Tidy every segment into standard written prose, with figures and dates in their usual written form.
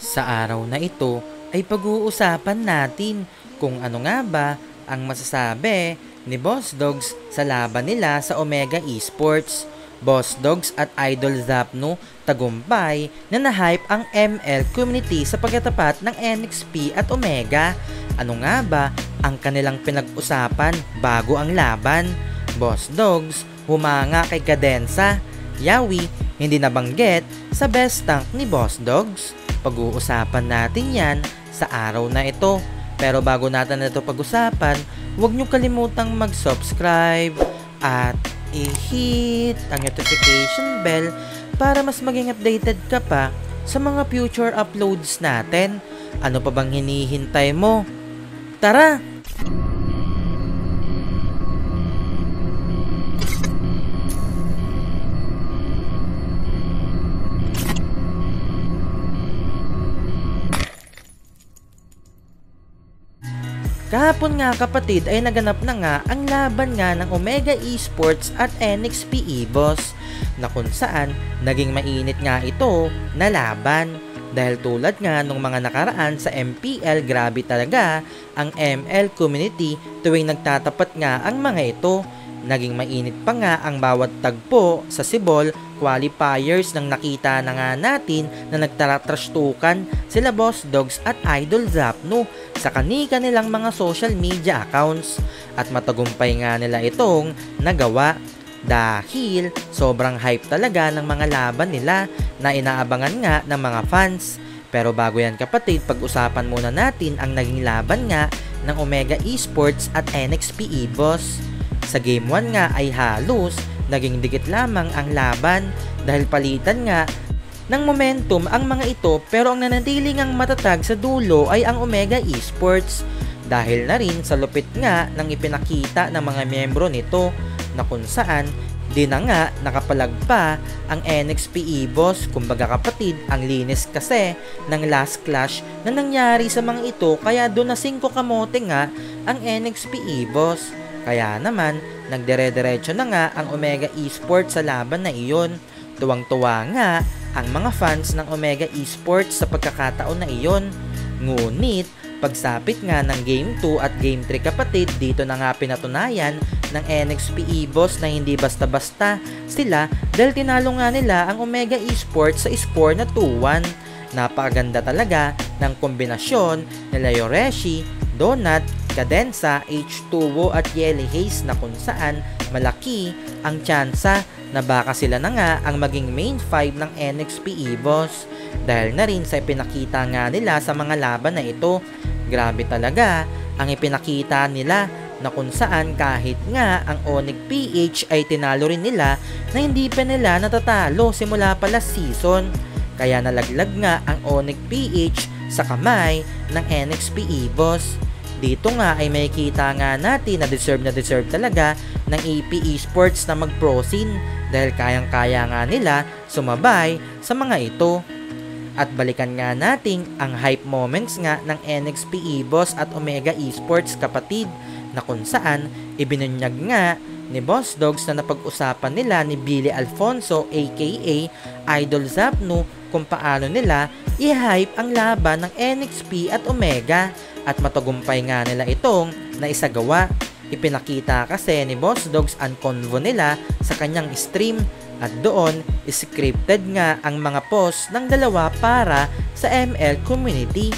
Sa araw na ito ay pag-uusapan natin kung ano nga ba ang masasabi ni Boss Dogs sa laban nila sa Omega Esports. Boss Dogs at Idol Zapnu tagumpay na na-hype ang ML community sa pagkatapat ng NXP at Omega. Ano nga ba ang kanilang pinag-usapan bago ang laban? Boss Dogs humanga kay Cadenza. Yawi, hindi nabanggit sa best tank ni Boss Dogs. Pag-uusapan natin yan sa araw na ito. Pero bago natin ito pag-usapan, huwag nyo kalimutang mag-subscribe at i-hit ang notification bell para mas maging updated ka pa sa mga future uploads natin. Ano pa bang hinihintay mo? Tara! Kahapon nga kapatid ay naganap na nga ang laban nga ng Omega Esports at NXP EBoss na kung saan naging mainit nga ito na laban dahil tulad nga nung mga nakaraan sa MPL, grabe talaga ang ML community tuwing nagtatapat nga ang mga ito. Naging mainit pa nga ang bawat tagpo sa Sibol qualifiers nang nakita na nga natin na nagtaratrashtukan sila Boss Dogs at Idol Zapnu sa kanilang mga social media accounts at matagumpay nga nila itong nagawa dahil sobrang hype talaga ng mga laban nila na inaabangan nga ng mga fans. Pero bago yan kapatid, pag-usapan muna natin ang naging laban nga ng Omega Esports at NXP EVOS. Sa game 1 nga ay halos naging dikit lamang ang laban dahil palitan nga ng momentum ang mga ito, pero ang nanatili ngang matatag sa dulo ay ang Omega Esports dahil na rin sa lupit nga ng ipinakita ng mga miyembro nito na kung saan di na nga nakapalagpa ang NXP EBoss. Kumbaga kapatid, ang linis kasi ng last clash na nangyari sa mga ito kaya doon na 5 kamote nga ang NXP EBoss. Kaya naman nagdire-diretso na nga ang Omega Esports sa laban na iyon. Tuwang-tuwa nga ang mga fans ng Omega Esports sa pagkakataon na iyon. Ngunit pagsapit nga ng Game 2 at Game 3 kapatid, dito na nga pinatunayan ng NXP EBoss na hindi basta-basta sila dahil tinalo nga nila ang Omega Esports sa score na 2-1. Napakaganda talaga ng kombinasyon ni Leoreshi, Donut, Cadenza, H2o at Yelly Haze na kung saan malaki ang tsansa na baka sila na nga ang maging main 5 ng NXP EVOS dahil na rin sa ipinakita nga nila sa mga laban na ito. Grabe talaga ang ipinakita nila na kung saan kahit nga ang ONIC PH ay tinalo rin nila na hindi pa nila natatalo simula pa last season. Kaya nalaglag nga ang ONIC PH sa kamay ng NXP EVOS. Dito nga ay may kita nga natin na deserve talaga ng AP Esports na mag-prosin dahil kayang-kaya nga nila sumabay sa mga ito. At balikan nga natin ang hype moments nga ng NXP EBoss at Omega Esports kapatid na kung saan ibinunyag nga ni Boss Dogs na napag-usapan nila ni Billy Alfonso aka Idol Zapnu kung paano nila i-hype ang laban ng NXP at Omega. At matagumpay nga nila itong naisagawa. Ipinakita kasi ni Boss Dogs ang convo nila sa kanyang stream at doon scripted nga ang mga posts ng dalawa para sa ML community.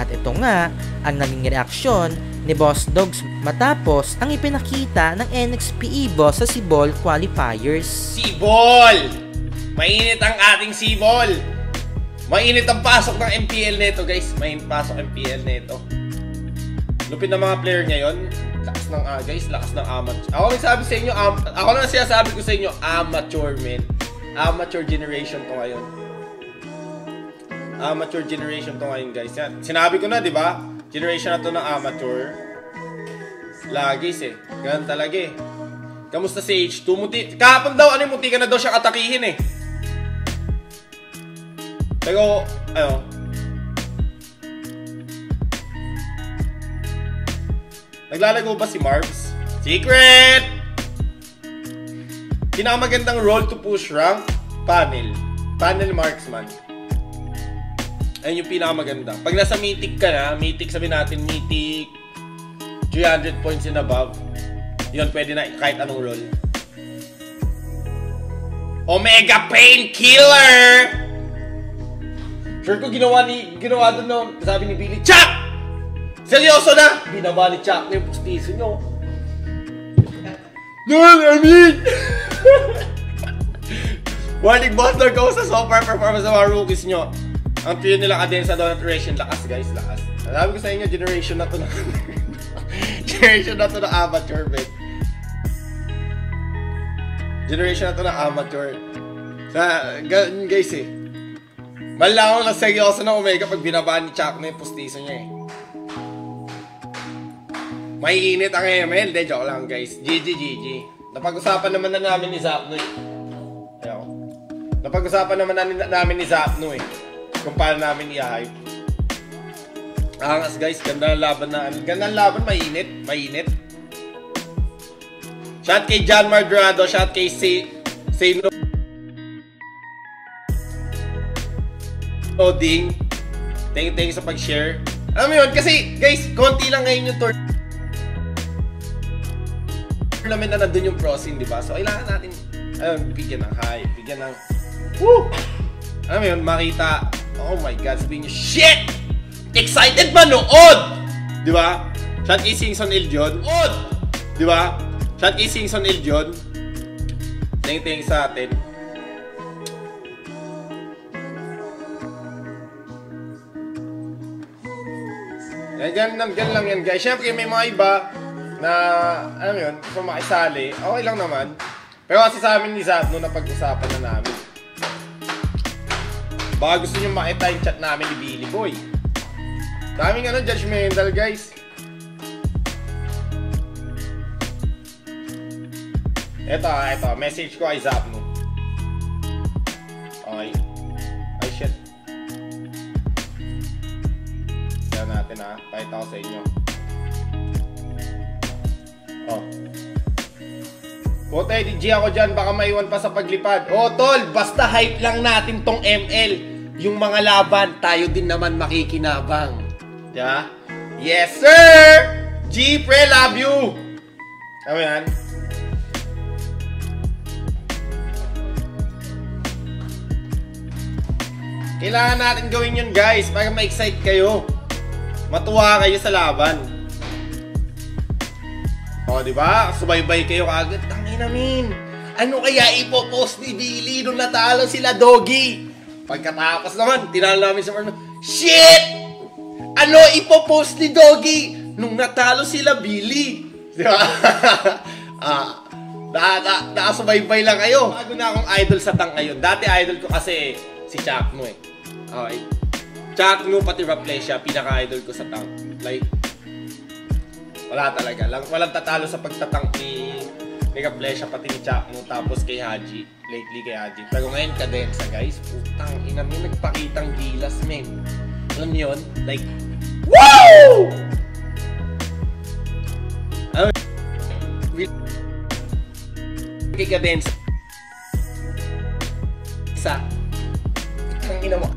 At ito nga ang naging reaksyon ni Boss Dogs matapos ang ipinakita ng NXP EBoss sa Sibol qualifiers. Sibol! Mainit ang ating Sibol! Mainit ang pasok ng MPL nito guys. Mainit pasok MPL nito. Lupit ng mga player ngayon. Lakas ng guys, lakas ng amateur. Ako lang sabi sa inyo, ako lang sinasabi ko sa inyo, amateur men. Amateur generation to ngayon. Amateur generation to ngayon guys. Yan. Sinabi ko na, di ba? Generation na to ng amateur. Lagis eh. Ganun talaga eh. Kamusta si H2? Kahapon daw, ano yung muntikan na daw siya katakihin eh. Pero, ano, naglalago ba si Marv's? Secret! Pinakamagandang role to push rank, panel. Panel marksman. Ayun yung pinakamaganda. Pag nasa mythic ka na, mythic, sabi natin mythic 300 points and above, yun pwede na kahit anong role. Omega Painkiller! Sure ko ginawa doon noon, sabi ni Billy, Chap! Seryoso na! Binawa ni Chap na yung pustiso nyo. Noon, I mean! Warning Boss Dogs, kamusta so far performance ng mga rookies nyo? Ang pili nila Cadenza, Donut, Leoreshi, lakas guys, lakas. Sabi ko sa inyo, generation na to na amateur, bet. Generation na to na amateur. Ganun guys eh. Malalaman na seryoso ng Omega pag binabaan ni Chuknu yung pustiso niya eh. Maiinit ang ML. De, joke lang guys. GG, GG. Napag-usapan naman na namin ni Zapnu eh. Ayaw. Napag-usapan naman na namin ni Zapnu eh. Kung paano namin i-hype. Angas guys, ganda ng laban na. Ganda ng laban, mainit, mainit. Shot kay John Mardrado, shot kay Sino Oding. Thank you sa pag-share. Alam mo yun, kasi guys, konti lang ngayon yung tournament na nandun yung crossing, diba? So, kailangan natin, ayun, bigyan ng high, bigyan ng, woo! Alam mo yun, makita, oh my god, sabihin nyo, shit! Excited ba nood? Diba? Shot kay Singson Iljon. Od! Diba? Shot kay Singson Iljon. Tingting sa atin. Ganyan lang yan guys. Siyempre may mga iba na, alam yun, kung makisali, okay lang naman. Pero kasi sa amin ni Zapnu, napag-usapan na namin. Baka gusto nyo makita yung chat namin ni Billy Boy. Daming ano, judgmental guys. Eto, eto, message ko ay Zapnu. Okay. Ay shit. Kaya natin ha, pakita ko sa inyo. Oh. Puta, di G ako dyan, baka maiwan pa sa paglipad. Oh tol, basta hype lang natin tong ML. Yung mga laban, tayo din naman makikinabang. Yeah. Yes, sir! G, pre, love you! Ano yan? Kailangan natin gawin yun, guys, para ma-excite kayo. Matuwa kayo sa laban. O, diba? Subaybay kayo agad. Tangina, min! Ano kaya ipopost ni Billy nung natalo sila, Doggy? Pagkatapos naman, tinalo namin sa parang, shit! Ano ipopost ni Doggy nung natalo sila Billy? Di ba? Nakasubaybay lang kayo. Bago na akong idol sa tank ngayon. Dati idol ko kasi si Chuknu eh. Okay. Chuknu pati Rafflesia, pinaka-idol ko sa tank. Like, wala talaga. Walang tatalo sa pagtatank ni Rafflesia pati ni Chuknu. Tapos kay Haji. Lately kay Haji. Pero ngayon, Cadenza guys. Putang ina, may nagpakitang gilas, men. Alam niyo yun? Like, woo! Alam niyo yun? Kay Cadenza. Isa. Ang ina mo.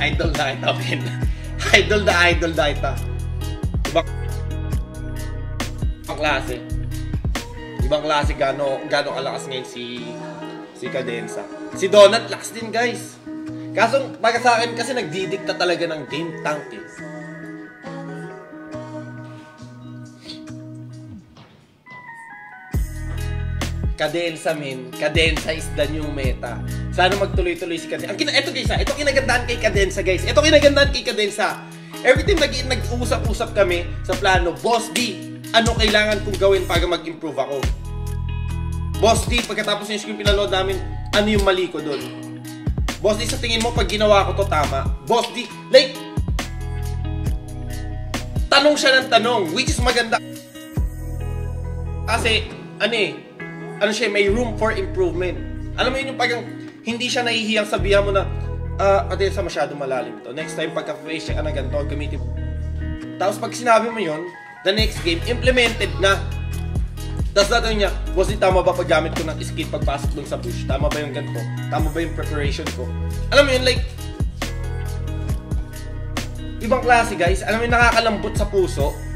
Idol na kita, Ben. Idol na kita. Ibang klase. Ibang klase gano kalakas ngayon si Cadenza. Si Donald, lakas din, guys. Kaso, baga sa akin kasi nagdidikta talaga ng game tank eh. Cadenza, men. Cadenza is the new meta. Sana magtuloy-tuloy si Cadenza. Ito guys ha, ito kinagandaan kay Cadenza guys. Ito kinagandaan kay Cadenza. Every time nag-uusap-usap kami sa plano, Boss D, ano kailangan kong gawin para mag-improve ako? Boss D, pagkatapos yung screen pinanood namin, ano yung mali ko doon? Boss D, sa tingin mo pag ginawa ko to tama? Boss D, like, tanong siya ng tanong, which is maganda. Kasi, ano siya, may room for improvement. Alam mo yun yung pagkang, hindi siya nahihiyang sabihan mo na, Cadenza, masyado malalim to. Next time, pagka-face check ka na ganito, gamitin. Tapos pag sinabi mo yun, the next game, implemented na. Tapos natanong niya, Boss D, tama ba paggamit ko ng skin pagpasok dun sa bush? Tama ba yung ganito? Tama ba yung preparation ko? Alam mo yun, like, Ibang klase guys, alam mo yung nakakalambot sa puso.